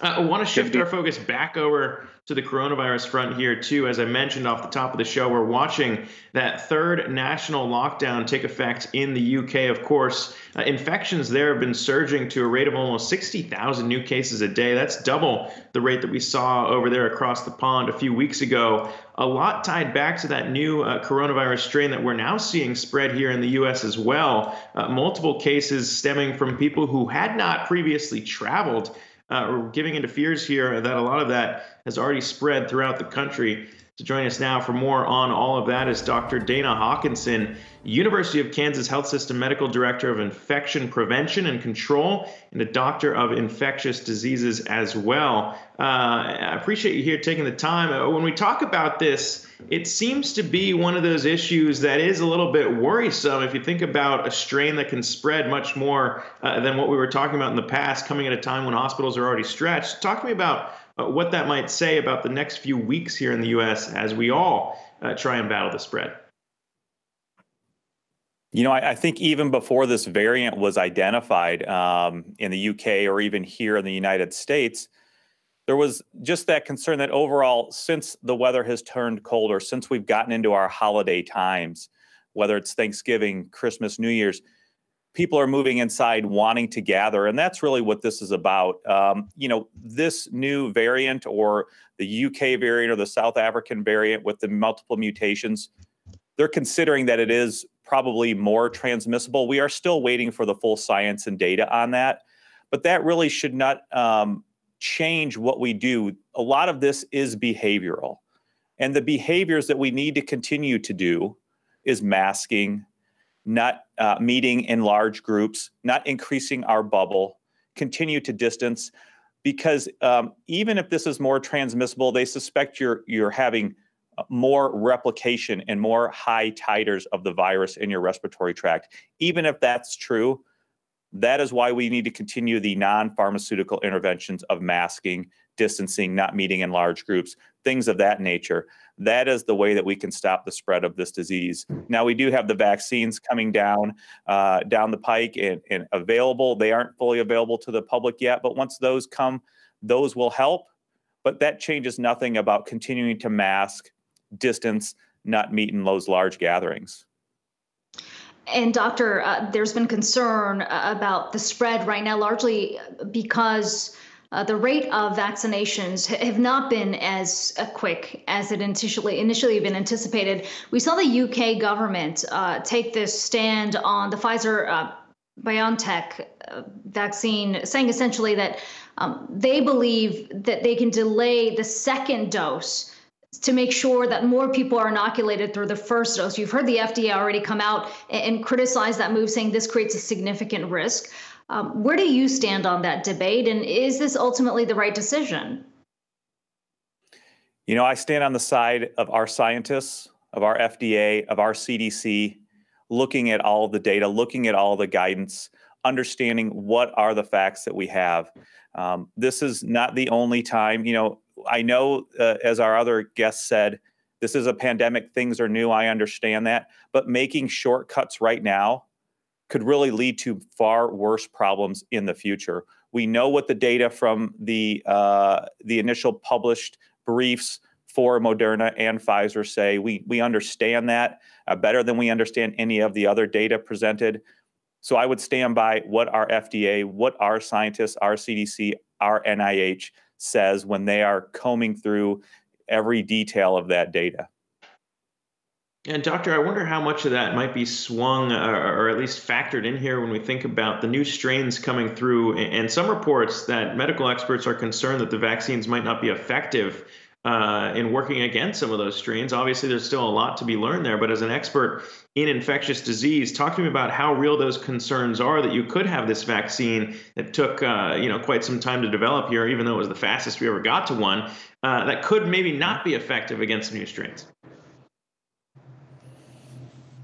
I want to shift our focus back over to the coronavirus front here, too. As I mentioned off the top of the show, we're watching that third national lockdown take effect in the UK, of course. Infections there have been surging to a rate of almost 60,000 new cases a day. That's double the rate that we saw over there across the pond a few weeks ago. A lot tied back to that new coronavirus strain that we're now seeing spread here in the U.S. as well. Multiple cases stemming from people who had not previously traveled. We're giving into fears here that a lot of that has already spread throughout the country. To join us now for more on all of that is Dr. Dana Hawkinson, University of Kansas Health System Medical Director of Infection Prevention and Control and a Doctor of Infectious Diseases as well. I appreciate you here taking the time. When we talk about this, it seems to be one of those issues that is a little bit worrisome if you think about a strain that can spread much more than what we were talking about in the past, coming at a time when hospitals are already stretched. Talk to me about what that might say about the next few weeks here in the U.S. as we all try and battle the spread. You know, I think even before this variant was identified in the UK or even here in the United States, there was just that concern that overall, since the weather has turned colder, since we've gotten into our holiday times, whether it's Thanksgiving, Christmas, New Year's, people are moving inside wanting to gather. And that's really what this is about. You know, this new variant or the UK variant or the South African variant with the multiple mutations, they're considering that it is probably more transmissible. We are still waiting for the full science and data on that, but that really should not change what we do. A lot of this is behavioral, and the behaviors that we need to continue to do is masking, not meeting in large groups, not increasing our bubble, continue to distance, because even if this is more transmissible, they suspect you're having more replication and more high titers of the virus in your respiratory tract. Even if that's true, that is why we need to continue the non-pharmaceutical interventions of masking, distancing, not meeting in large groups, things of that nature. That is the way that we can stop the spread of this disease. Now, we do have the vaccines coming down the pike and available. They aren't fully available to the public yet, but once those come, those will help. But that changes nothing about continuing to mask, distance, not meet in those large gatherings. And Doctor, there's been concern about the spread right now, largely because the rate of vaccinations have not been as quick as it initially been anticipated. We saw the UK government take this stand on the Pfizer-BioNTech vaccine, saying essentially that they believe that they can delay the second dose to make sure that more people are inoculated through the first dose. You've heard the FDA already come out and criticize that move, saying this creates a significant risk. Where do you stand on that debate? And is this ultimately the right decision? You know, I stand on the side of our scientists, of our FDA, of our CDC, looking at all the data, looking at all the guidance, understanding what are the facts that we have. This is not the only time. You know, I know, as our other guest said, this is a pandemic. Things are new. I understand that. But making shortcuts right now could really lead to far worse problems in the future. We know what the data from the initial published briefs for Moderna and Pfizer say. We understand that better than we understand any of the other data presented. So I would stand by what our FDA, what our scientists, our CDC, our NIH says when they are combing through every detail of that data. And Doctor, I wonder how much of that might be swung or at least factored in here when we think about the new strains coming through and some reports that medical experts are concerned that the vaccines might not be effective in working against some of those strains. Obviously, there's still a lot to be learned there, but as an expert in infectious disease, talk to me about how real those concerns are that you could have this vaccine that took quite some time to develop here, even though it was the fastest we ever got to one, that could maybe not be effective against new strains.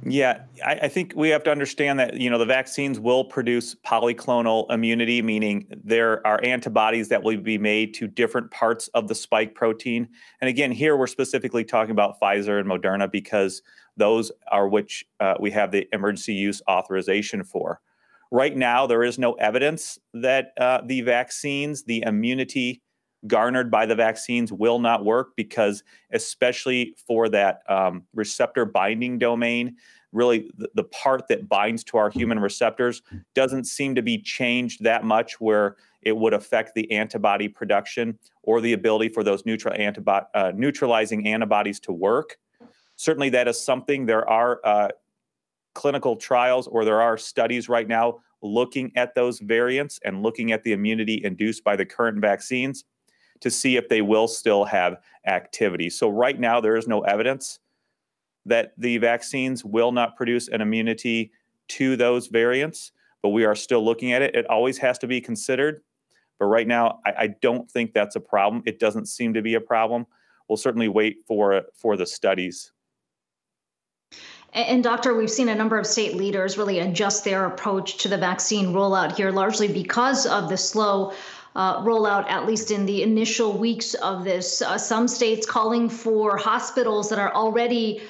Yeah, I think we have to understand that, you know, the vaccines will produce polyclonal immunity, meaning there are antibodies that will be made to different parts of the spike protein. And again, here we're specifically talking about Pfizer and Moderna because those are which we have the emergency use authorization for. Right now, there is no evidence that the vaccines, the immunity garnered by the vaccines will not work because especially for that receptor binding domain, really the part that binds to our human receptors doesn't seem to be changed that much where it would affect the antibody production or the ability for those neutralizing antibodies to work. Certainly that is something there are clinical trials or there are studies right now looking at those variants and looking at the immunity induced by the current vaccines to see if they will still have activity. So right now there is no evidence that the vaccines will not produce an immunity to those variants, but we are still looking at it. It always has to be considered, but right now I don't think that's a problem. It doesn't seem to be a problem. We'll certainly wait for the studies. And Doctor, we've seen a number of state leaders really adjust their approach to the vaccine rollout here, largely because of the slow rollout, at least in the initial weeks of this. Some states calling for hospitals that are already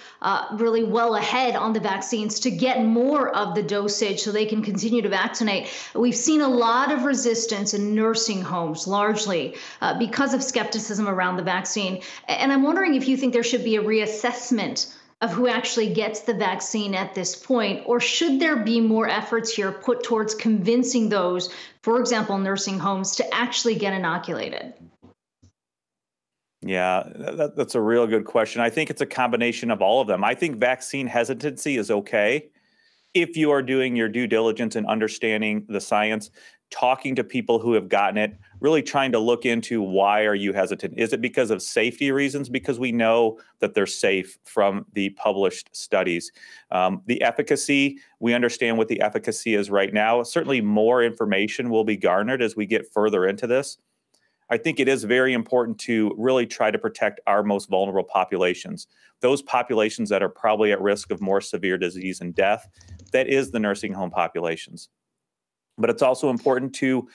really well ahead on the vaccines to get more of the dosage so they can continue to vaccinate. We've seen a lot of resistance in nursing homes, largely because of skepticism around the vaccine. And I'm wondering if you think there should be a reassessment of who actually gets the vaccine at this point, or should there be more efforts here put towards convincing those, for example, nursing homes, to actually get inoculated? Yeah, that's a real good question. I think it's a combination of all of them. I think vaccine hesitancy is okay if you are doing your due diligence and understanding the science, talking to people who have gotten it, really trying to look into why are you hesitant? Is it because of safety reasons? Because we know that they're safe from the published studies. The efficacy, we understand what the efficacy is right now. Certainly more information will be garnered as we get further into this. I think it is very important to really try to protect our most vulnerable populations, those populations that are probably at risk of more severe disease and death. That is the nursing home populations. But it's also important to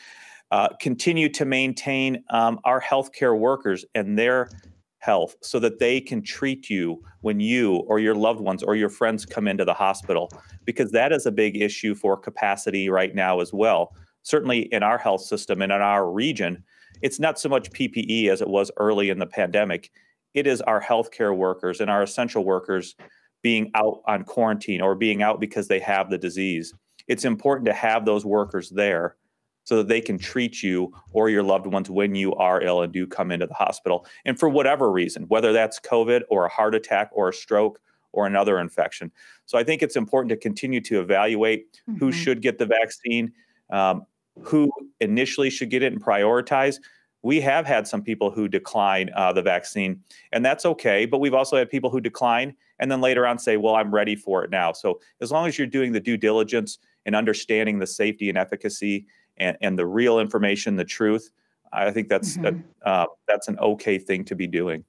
continue to maintain our healthcare workers and their health so that they can treat you when you or your loved ones or your friends come into the hospital, because that is a big issue for capacity right now as well. Certainly in our health system and in our region, it's not so much PPE as it was early in the pandemic. It is our healthcare workers and our essential workers being out on quarantine or being out because they have the disease. It's important to have those workers there so that they can treat you or your loved ones when you are ill and do come into the hospital. And for whatever reason, whether that's COVID or a heart attack or a stroke or another infection. So I think it's important to continue to evaluate who should get the vaccine, who initially should get it and prioritize. We have had some people who decline the vaccine, and that's okay. But we've also had people who decline and then later on say, well, I'm ready for it now. So as long as you're doing the due diligence and understanding the safety and efficacy and the real information, the truth, I think that's an okay thing to be doing.